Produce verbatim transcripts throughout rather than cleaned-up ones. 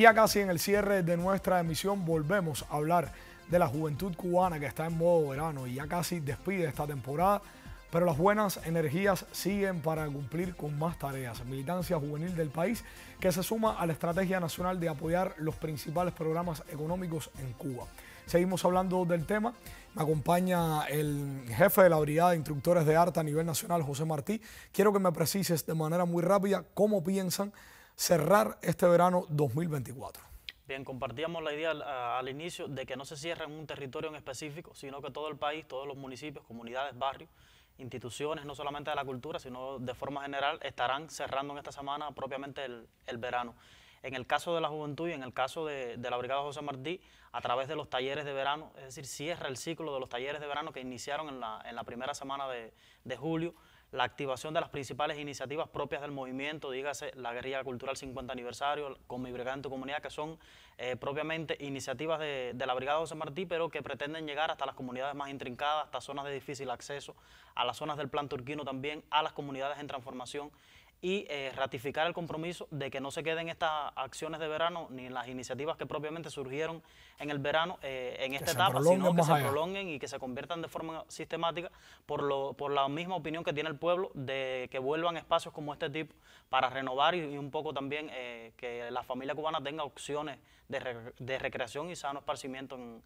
Y ya casi en el cierre de nuestra emisión volvemos a hablar de la juventud cubana que está en modo verano y ya casi despide esta temporada, pero las buenas energías siguen para cumplir con más tareas. Militancia juvenil del país que se suma a la estrategia nacional de apoyar los principales programas económicos en Cuba. Seguimos hablando del tema. Me acompaña el jefe de la Brigada de Instructores de Arte a nivel nacional, José Martí. Quiero que me precises de manera muy rápida cómo piensan cerrar este verano dos mil veinticuatro. Bien, compartíamos la idea al, al inicio de que no se cierra en un territorio en específico, sino que todo el país, todos los municipios, comunidades, barrios, instituciones, no solamente de la cultura, sino de forma general, estarán cerrando en esta semana propiamente el, el verano. En el caso de la juventud y en el caso de, de la Brigada José Martí, a través de los talleres de verano, es decir, cierra el ciclo de los talleres de verano que iniciaron en la, en la primera semana de, de julio, la activación de las principales iniciativas propias del movimiento, dígase la guerrilla cultural cincuenta aniversario, con mi brigada en tu comunidad, que son eh, propiamente iniciativas de, de la Brigada José Martí, pero que pretenden llegar hasta las comunidades más intrincadas, hasta zonas de difícil acceso, a las zonas del plan turquino también, a las comunidades en transformación, y eh, ratificar el compromiso de que no se queden estas acciones de verano ni las iniciativas que propiamente surgieron en el verano eh, en esta etapa, sino que se prolonguen y que se conviertan de forma sistemática por, lo, por la misma opinión que tiene el pueblo de que vuelvan espacios como este tipo para renovar y, y un poco también eh, que la familia cubana tenga opciones de, re, de recreación y sano esparcimiento en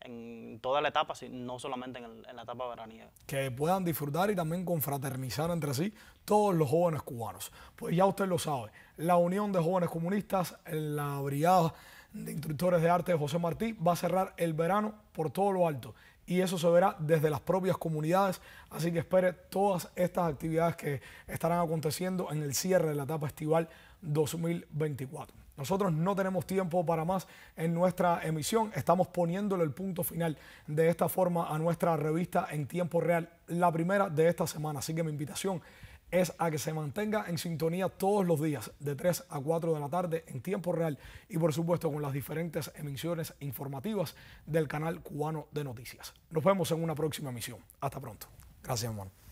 en toda la etapa, no solamente en, el, en la etapa veraniega. Que puedan disfrutar y también confraternizar entre sí todos los jóvenes cubanos. Pues ya usted lo sabe, la Unión de Jóvenes Comunistas, la Brigada de Instructores de Arte de José Martí va a cerrar el verano por todo lo alto y eso se verá desde las propias comunidades, así que espere todas estas actividades que estarán aconteciendo en el cierre de la etapa estival dos mil veinticuatro. Nosotros no tenemos tiempo para más en nuestra emisión. Estamos poniéndole el punto final de esta forma a nuestra revista en tiempo real, la primera de esta semana. Así que mi invitación es a que se mantenga en sintonía todos los días de tres a cuatro de la tarde en tiempo real y por supuesto con las diferentes emisiones informativas del Canal Cubano de Noticias. Nos vemos en una próxima emisión. Hasta pronto. Gracias, hermano.